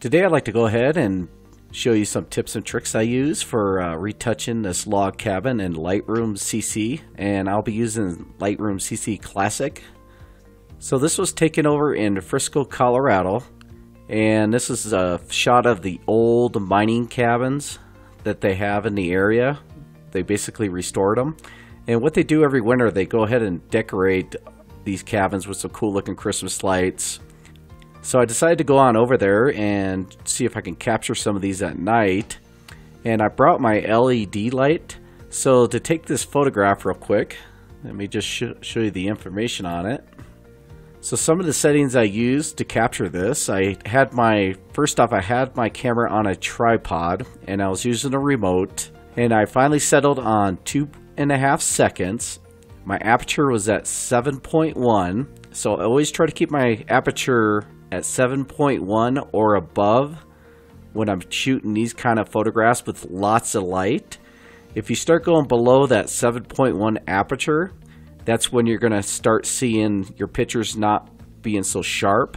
Today I'd like to go ahead and show you some tips and tricks I use for retouching this log cabin in Lightroom CC, and I'll be using Lightroom CC Classic. So this was taken over in Frisco, Colorado, and this is a shot of the old mining cabins that they have in the area. They basically restored them, and what they do every winter, they go ahead and decorate these cabins with some cool looking Christmas lights. So I decided to go on over there and see if I can capture some of these at night. And I brought my LED light. So to take this photograph real quick, let me just show you the information on it. So some of the settings I used to capture this, first off I had my camera on a tripod and I was using a remote, and I finally settled on 2.5 seconds. My aperture was at 7.1, so I always try to keep my aperture at 7.1 or above when I'm shooting these kind of photographs with lots of light. If you start going below that 7.1 aperture, that's when you're going to start seeing your pictures not being so sharp.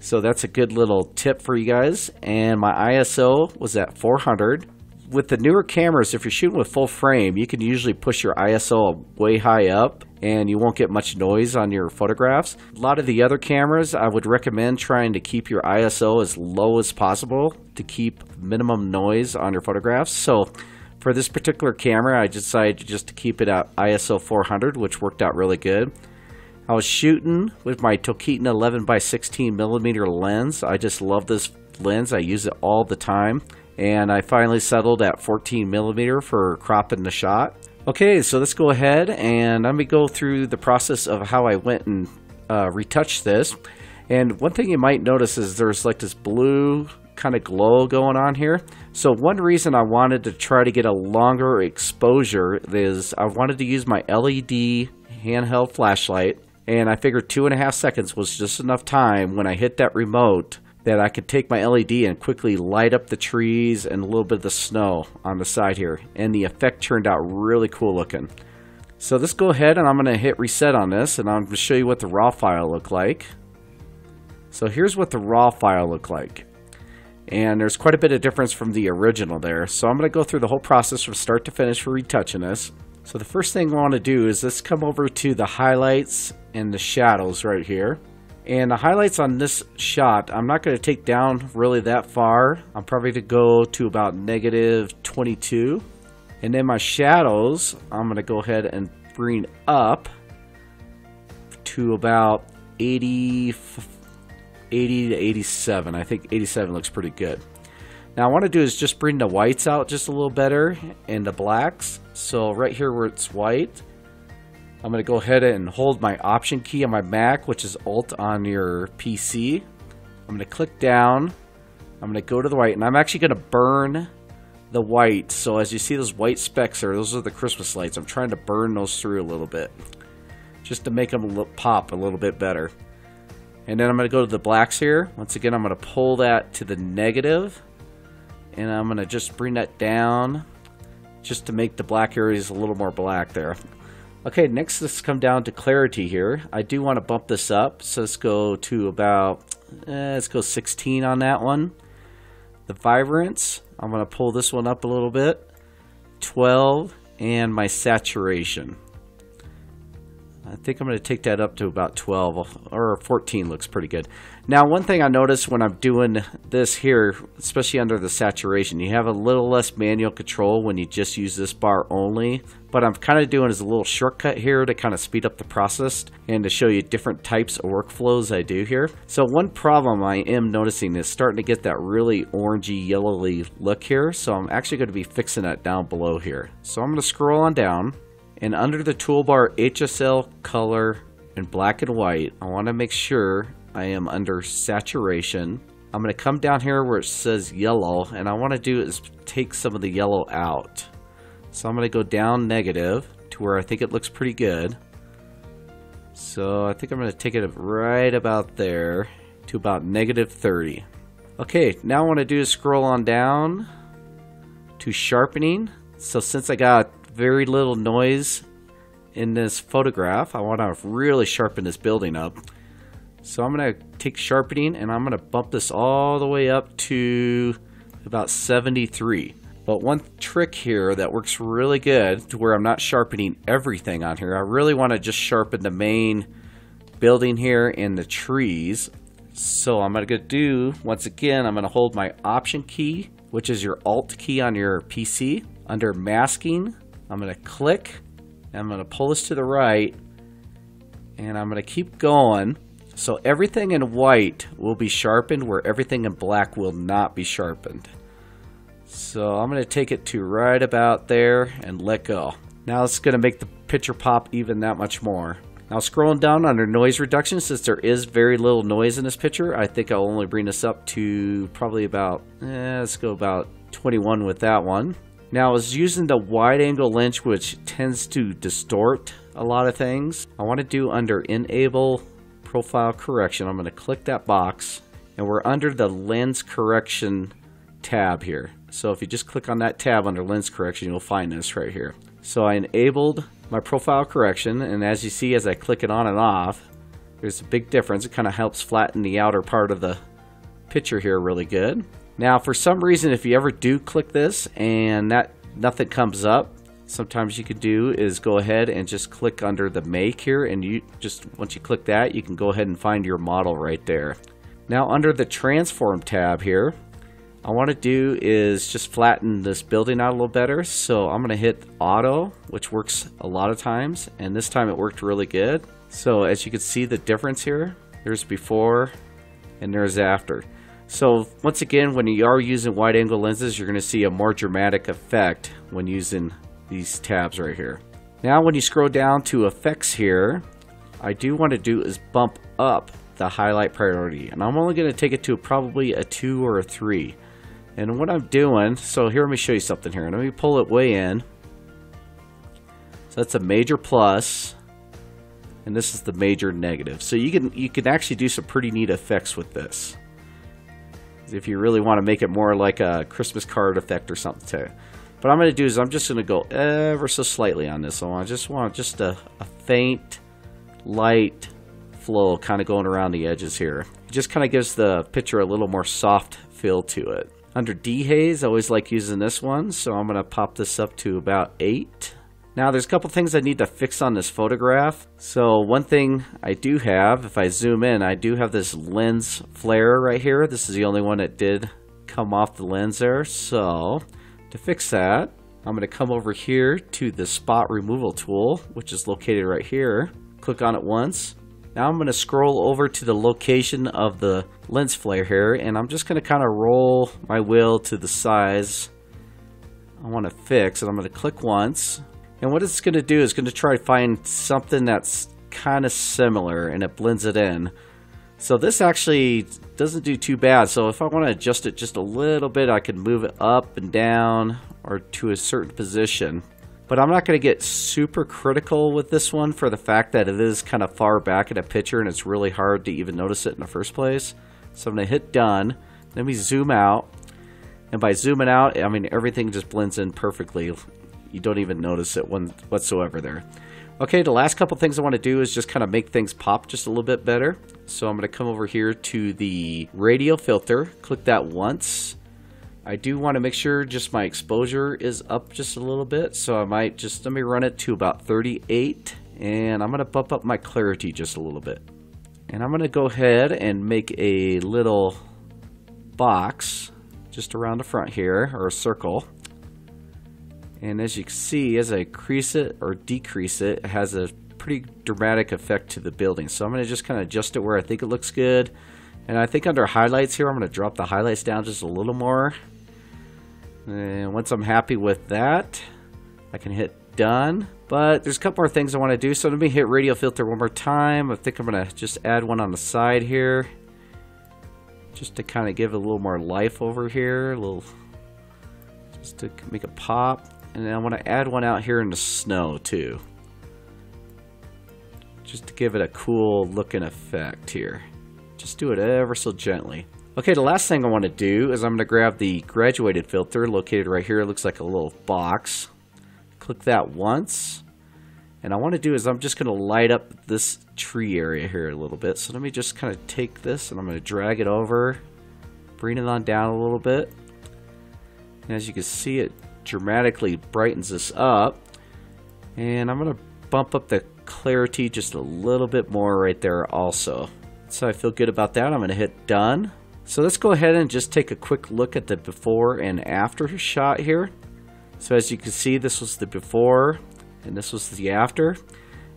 So that's a good little tip for you guys. And my ISO was at 400. With the newer cameras, if you're shooting with full frame, you can usually push your ISO way high up and you won't get much noise on your photographs. A lot of the other cameras, I would recommend trying to keep your ISO as low as possible to keep minimum noise on your photographs. So for this particular camera, I decided just to keep it at ISO 400, which worked out really good. I was shooting with my Tokina 11x16mm lens. I just love this lens. I use it all the time. And I finally settled at 14mm for cropping the shot. Okay, so let's go ahead and let me go through the process of how I went and retouched this. And one thing you might notice is there's like this blue kind of glow going on here. So one reason I wanted to try to get a longer exposure is I wanted to use my LED handheld flashlight, and I figured 2.5 seconds was just enough time when I hit that remote that I could take my LED and quickly light up the trees and a little bit of the snow on the side here, and the effect turned out really cool looking. So let's go ahead and I'm going to hit reset on this, and I'm going to show you what the raw file looked like. So here's what the raw file looked like, and there's quite a bit of difference from the original there. So I'm going to go through the whole process from start to finish for retouching this. So the first thing I want to do is let's come over to the highlights and the shadows right here. And the highlights on this shot, I'm not going to take down really that far. I'm probably going to go to about -22. And then my shadows, I'm going to go ahead and bring up to about 80 to 87. I think 87 looks pretty good. Now I want to do is just bring the whites out just a little better and the blacks. So right here where it's white, I'm going to go ahead and hold my Option key on my Mac, which is Alt on your PC. I'm going to click down. I'm going to go to the white, and I'm actually going to burn the white. So as you see those white specks there, those are the Christmas lights. I'm trying to burn those through a little bit just to make them pop a little bit better. And then I'm going to go to the blacks here. Once again, I'm going to pull that to the negative, and I'm going to just bring that down just to make the black areas a little more black there. Okay, next let's come down to clarity here. I do want to bump this up, so let's go to about, let's go 16 on that one. The vibrance, I'm going to pull this one up a little bit, 12, and my saturation. I think I'm going to take that up to about 12, or 14 looks pretty good. Now one thing I noticed when I'm doing this here, especially under the saturation, you have a little less manual control when you just use this bar only. But I'm kind of doing is a little shortcut here to kind of speed up the process and to show you different types of workflows I do here. So one problem I am noticing is starting to get that really orangey yellowy look here. So I'm actually going to be fixing that down below here. So I'm going to scroll on down. And under the toolbar HSL, color, and black and white, I want to make sure I am under saturation. I'm going to come down here where it says yellow, and I want to do is take some of the yellow out. So I'm going to go down negative to where I think it looks pretty good. So I think I'm going to take it right about there to about -30. Okay, now I want to do is scroll on down to sharpening. So since I got very little noise in this photograph, I want to really sharpen this building up. So I'm going to take sharpening and I'm going to bump this all the way up to about 73. But one trick here that works really good to where I'm not sharpening everything on here. I really want to just sharpen the main building here and the trees. So I'm going to do, once again, I'm going to hold my option key, which is your alt key on your PC. Under masking, I'm going to click and I'm going to pull this to the right and I'm going to keep going. So everything in white will be sharpened where everything in black will not be sharpened. So I'm going to take it to right about there and let go. Now it's going to make the picture pop even that much more. Now scrolling down under noise reduction, since there is very little noise in this picture, I think I'll only bring this up to probably about, let's go about 21 with that one. Now I was using the wide angle lens, which tends to distort a lot of things. I want to do under enable profile correction. I'm going to click that box and we're under the lens correction tab here. So if you just click on that tab under lens correction, you'll find this right here. So I enabled my profile correction, and as you see, as I click it on and off, there's a big difference. It kind of helps flatten the outer part of the picture here really good. Now for some reason, if you ever do click this and that nothing comes up, sometimes you could do is go ahead and just click under the make here, and you just, once you click that, you can go ahead and find your model right there. Now under the transform tab here, I want to do is just flatten this building out a little better. So I'm going to hit auto, which works a lot of times, and this time it worked really good. So as you can see the difference here, there's before and there's after. So once again, when you are using wide angle lenses, you're going to see a more dramatic effect when using these tabs right here. Now when you scroll down to effects here, I do want to do is bump up the highlight priority, and I'm only going to take it to probably a 2 or a 3. And what I'm doing, so here, let me show you something here. Let me pull it way in. So that's a major plus, and this is the major negative. So you can actually do some pretty neat effects with this if you really want to make it more like a Christmas card effect or something too. But I'm going to do is I'm just going to go ever so slightly on this. So I just want just a faint light flow kind of going around the edges here. It just kind of gives the picture a little more soft feel to it. Under dehaze, I always like using this one, so I'm going to pop this up to about 8. Now there's a couple things I need to fix on this photograph. So one thing I do have, if I zoom in, I do have this lens flare right here. This is the only one that did come off the lens there. So to fix that, I'm going to come over here to the spot removal tool, which is located right here. Click on it once. Now I'm going to scroll over to the location of the lens flare here, and I'm just going to kind of roll my wheel to the size I want to fix, and I'm going to click once. And what it's going to do is going to try to find something that's kind of similar, and it blends it in. So this actually doesn't do too bad. So if I want to adjust it just a little bit, I can move it up and down or to a certain position. But I'm not going to get super critical with this one for the fact that it is kind of far back in a picture and it's really hard to even notice it in the first place. So I'm going to hit done. Let me zoom out. And by zooming out, I mean everything just blends in perfectly. You don't even notice it whatsoever there. Okay, the last couple things I want to do is just kind of make things pop just a little bit better. So I'm going to come over here to the radial filter. Click that once. I do want to make sure just my exposure is up just a little bit, so I might just, let me run it to about 38, and I'm going to bump up my clarity just a little bit. And I'm going to go ahead and make a little box just around the front here, or a circle. And as you can see, as I crease it or decrease it, it has a pretty dramatic effect to the building. So I'm going to just kind of adjust it where I think it looks good. And I think under highlights here, I'm going to drop the highlights down just a little more. And once I'm happy with that, I can hit done. But there's a couple more things I want to do, so let me hit radial filter one more time. I think I'm going to just add one on the side here just to kind of give it a little more life over here, a little, just to make it pop. And then I want to add one out here in the snow too, just to give it a cool looking effect here. Just do it ever so gently. Okay, the last thing I want to do is I'm going to grab the graduated filter located right here. It looks like a little box. Click that once. And I want to do is I'm just going to light up this tree area here a little bit. So let me just kind of take this and I'm going to drag it over, bring it on down a little bit. And as you can see, it dramatically brightens this up. And I'm going to bump up the clarity just a little bit more right there also. So I feel good about that. I'm going to hit done. So let's go ahead and just take a quick look at the before and after shot here. So as you can see, this was the before and this was the after.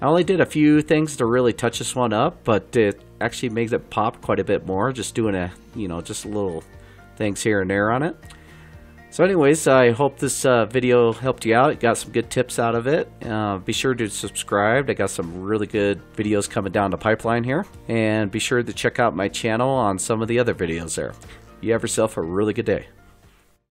I only did a few things to really touch this one up, but it actually makes it pop quite a bit more, just doing a, you know, just little things here and there on it. So anyways, I hope this video helped you out. You got some good tips out of it. Be sure to subscribe. I got some really good videos coming down the pipeline here. And be sure to check out my channel on some of the other videos there. You have yourself a really good day.